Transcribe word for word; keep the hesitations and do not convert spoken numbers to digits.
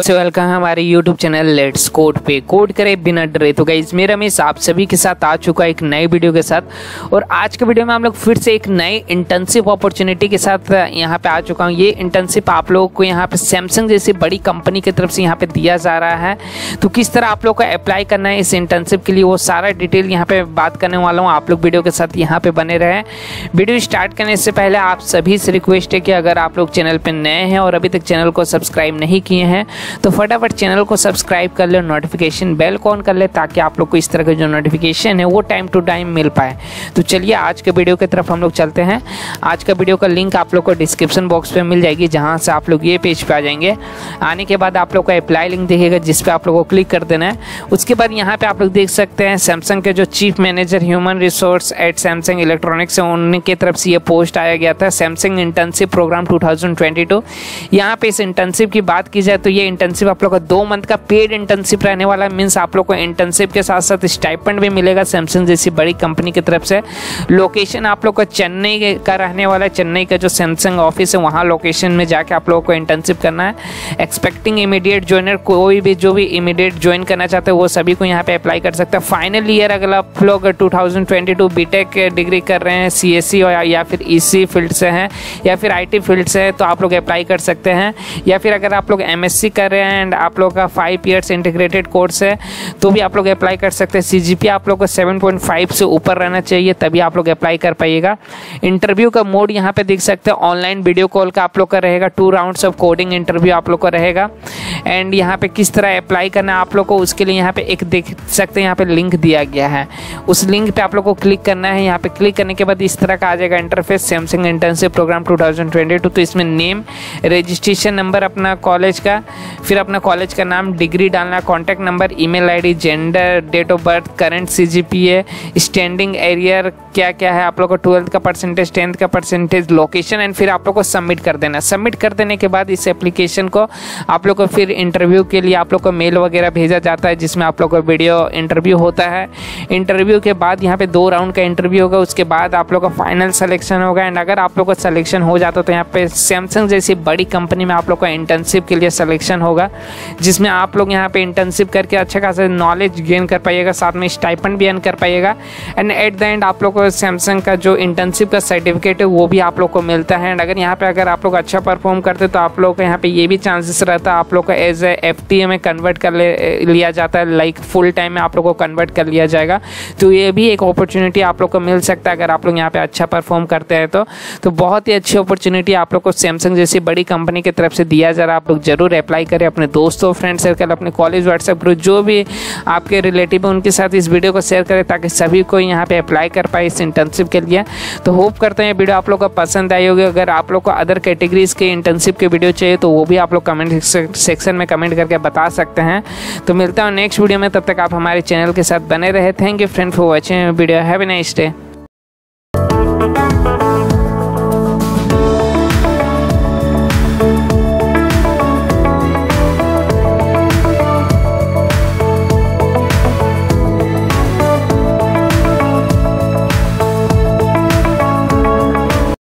Welcome हमारे YouTube channel let's code पे code करे बिना डरे। तो गाइज मैं रमेश आप सभी के साथ आ चुका एक नए वीडियो के साथ, और आज के वीडियो में हम लोग फिर से एक नए इंटर्नशिप अपॉर्चुनिटी के साथ यहाँ पे आ चुका हूँ। ये इंटर्नशिप आप लोगों को यहाँ पे सैमसंग जैसी बड़ी कंपनी की तरफ से यहाँ पे दिया जा रहा है। तो किस तरह आप लोग को अप्लाई करना है इस इंटर्नशिप के लिए, वो सारा डिटेल यहाँ पे बात करने वाला हूँ। आप लोग वीडियो के साथ यहाँ पे बने रहे। वीडियो स्टार्ट करने से पहले आप सभी से रिक्वेस्ट है कि अगर आप लोग चैनल पर नए हैं और अभी तक चैनल को सब्सक्राइब नहीं किए हैं तो फटाफट चैनल को सब्सक्राइब कर ले, नोटिफिकेशन बेल को ऑन कर ले, ताकि आप लोग को इस तरह के जो नोटिफिकेशन है वो टाइम टू टाइम मिल पाए। तो चलिए आज के वीडियो की तरफ हम लोग चलते हैं। आज का वीडियो का लिंक आप लोग को डिस्क्रिप्शन बॉक्स पे मिल जाएगी, जहां से आप लोग ये पेज पे आ जाएंगे। आने के बाद आप लोग का अप्लाई लिंक दिखेगा जिस पर आप लोग को क्लिक कर देना है। उसके बाद यहाँ पर आप लोग देख सकते हैं सैमसंग के जो chief manager human resource at Samsung electronics है, उनकी तरफ से ये पोस्ट आया गया था Samsung internship programme two thousand twenty two. यहाँ पे इस इंटर्नशिप की बात की जाए तो ये इंटर्नशिप आप लोग का दो मंथ का पेड इंटर्नशिप रहने वाला है। मीन्स आप लोग को इंटर्नशिप के साथ साथ स्टाइपेंड भी मिलेगा सैमसंग जैसी बड़ी कंपनी की तरफ से। लोकेशन आप लोग का चेन्नई का रहने वाला है। चेन्नई का जो सैमसंग ऑफिस है वहाँ लोकेशन में जाके आप लोगों को इंटर्नशिप करना है। एक्सपेक्टिंग इमीडिएट ज्वाइनर, कोई भी जो भी इमीडिएट ज्वाइन करना चाहते हैं वो सभी को यहाँ पे अप्लाई कर सकता है। फाइनल ईयर अगर आप लोग two thousand twenty two B tech degree कर रहे हैं, सी एस सी या फिर ई सी फील्ड से हैं या फिर आई टी फील्ड से है, तो आप लोग अप्लाई कर सकते हैं। या फिर अगर आप लोग एम एस सी कर रहे हैं एंड आप लोग का फाइव ईयर्स इंटीग्रेटेड कोर्स है तो भी आप लोग अप्लाई कर सकते हैं। सीजीपीए आप लोग को सेवन पॉइंट फाइव से ऊपर रहना चाहिए तभी आप लोग अप्लाई कर पाइएगा। इंटरव्यू का मोड यहाँ पे देख सकते हैं, ऑनलाइन वीडियो कॉल का आप लोग का रहेगा। Two rounds of coding interview आप लोग का रहेगा। एंड यहाँ पे किस तरह अप्लाई करना आप लोग को, उसके लिए यहाँ पे एक देख सकते हैं यहाँ पे लिंक दिया गया है, उस लिंक पे आप लोग को क्लिक करना है। यहाँ पे क्लिक करने के बाद इस तरह का आ जाएगा interface Samsung internship programme two thousand twenty two. तो इसमें नेम, रजिस्ट्रेशन नंबर अपना कॉलेज का, फिर अपना कॉलेज का नाम, डिग्री डालना, contact number, email ID, gender, date of birth, current CGPA, standing arrear क्या क्या है आप लोग को, ट्वेल्थ का परसेंटेज, टेंथ का परसेंटेज, लोकेशन, एंड फिर आप लोग को सबमिट कर देना। सबमिट कर देने के बाद इस एप्लीकेशन को आप लोग को फिर इंटरव्यू के लिए आप लोग को मेल वगैरह भेजा जाता है, जिसमें आप लोग का वीडियो इंटरव्यू होता है। इंटरव्यू के बाद यहाँ पे दो राउंड का इंटरव्यू होगा, उसके बाद आप लोग का फाइनल सलेक्शन होगा। एंड अगर आप लोग का सलेक्शन हो जाता तो यहाँ पे सैमसंग जैसी बड़ी कंपनी में आप लोग का इंटर्नशिप के लिए सलेक्शन होगा, जिसमें आप लोग यहाँ पे इंटर्नशिप करके अच्छा खासा नॉलेज गेन कर पाइएगा, साथ में स्टाइपेंड भी अर्न कर पाइएगा। एंड एट द एंड आप लोग को सैमसंग का जो इंटर्नशिप का सर्टिफिकेट है वो भी आप लोग को मिलता है। एंड अगर यहाँ पे अगर आप लोग अच्छा परफॉर्म करते तो आप लोग को यहाँ पे ये भी चांसेस रहता है आप लोग को age A F T A में कन्वर्ट कर ले, लिया जाता है, लाइक फुल टाइम में आप लोग को कन्वर्ट कर लिया जाएगा। तो ये भी एक अपॉर्चुनिटी आप लोग को मिल सकता है अगर आप लोग यहाँ पे अच्छा परफॉर्म करते हैं तो। तो बहुत ही अच्छी अपॉर्चुनिटी आप लोग को सैमसंग जैसी बड़ी कंपनी की तरफ से दिया जा रहा है। आप लोग जरूर अप्लाई करें। अपने दोस्तों, फ्रेंड सर्कल, अपने कॉलेज व्हाट्सएप ग्रुप, जो भी आपके रिलेटिव हैं उनके साथ इस वीडियो को शेयर करें ताकि सभी को यहाँ पे अप्लाई कर पाए इस इंटर्नशिप के लिए। तो होप करते हैं वीडियो आप लोग को पसंद आई होगी। अगर आप लोग को अदर कैटेगरीज़ के इंटर्नशिप के वीडियो चाहिए तो वो भी आप लोग कमेंट सेक्शन में कमेंट करके बता सकते हैं। तो मिलता हूँ नेक्स्ट वीडियो में, तब तक आप हमारे चैनल के साथ बने रहे। Thank you friend for watching video. Have a nice day.